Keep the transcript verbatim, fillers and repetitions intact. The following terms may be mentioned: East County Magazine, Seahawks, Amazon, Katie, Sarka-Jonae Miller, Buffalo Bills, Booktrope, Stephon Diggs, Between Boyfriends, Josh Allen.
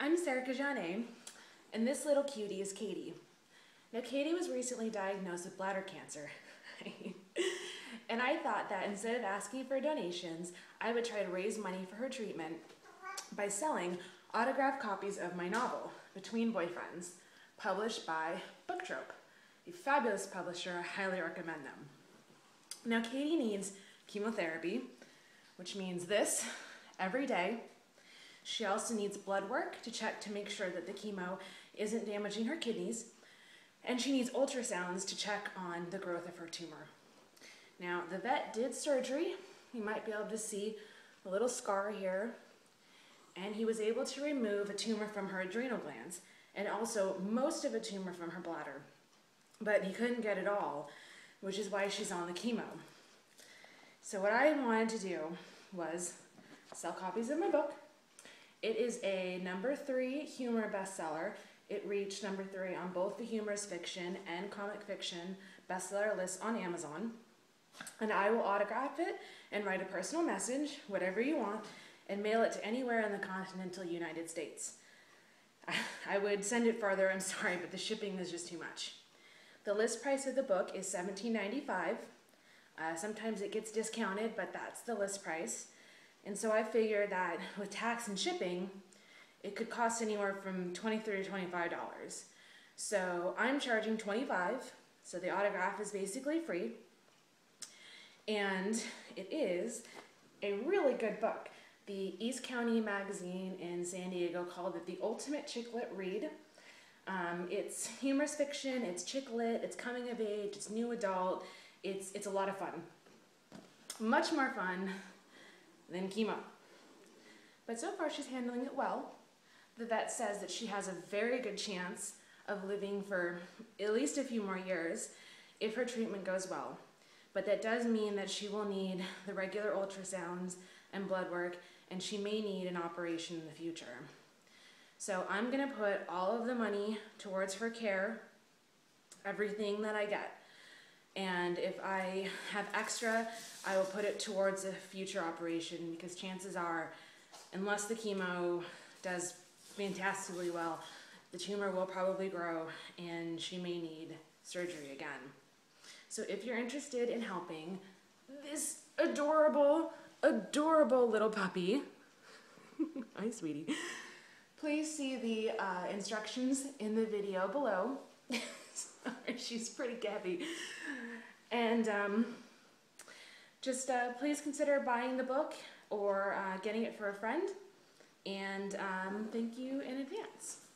I'm Sarka-Jonae, and this little cutie is Katie. Now, Katie was recently diagnosed with bladder cancer, and I thought that instead of asking for donations, I would try to raise money for her treatment by selling autographed copies of my novel, Between Boyfriends, published by Booktrope, a fabulous publisher. I highly recommend them. Now, Katie needs chemotherapy, which means this every day. She also needs blood work to check to make sure that the chemo isn't damaging her kidneys, and she needs ultrasounds to check on the growth of her tumor. Now, the vet did surgery. You might be able to see a little scar here, and he was able to remove a tumor from her adrenal glands and also most of a tumor from her bladder, but he couldn't get it all, which is why she's on the chemo. So what I wanted to do was sell copies of my book. It is a number three humor bestseller. It reached number three on both the humorous fiction and comic fiction bestseller lists on Amazon. And I will autograph it and write a personal message, whatever you want, and mail it to anywhere in the continental United States. I would send it farther, I'm sorry, but the shipping is just too much. The list price of the book is seventeen ninety-five. Uh, sometimes it gets discounted, but that's the list price. And so I figured that with tax and shipping, it could cost anywhere from twenty-three to twenty-five dollars. So I'm charging twenty-five dollars, so the autograph is basically free. And it is a really good book. The East County Magazine in San Diego called it the ultimate chick lit read. Um, it's humorous fiction, it's chick lit, it's coming of age, it's new adult, it's, it's a lot of fun. Much more fun than chemo. But so far she's handling it well. The vet says that she has a very good chance of living for at least a few more years if her treatment goes well. But that does mean that she will need the regular ultrasounds and blood work, and she may need an operation in the future. So I'm gonna put all of the money towards her care, everything that I get. And if I have extra, I will put it towards a future operation, because chances are, unless the chemo does fantastically well, the tumor will probably grow and she may need surgery again. So if you're interested in helping this adorable, adorable little puppy, hi sweetie, please see the uh, instructions in the video below. She's pretty gabby. And um, just uh, please consider buying the book or uh, getting it for a friend. And um, thank you in advance.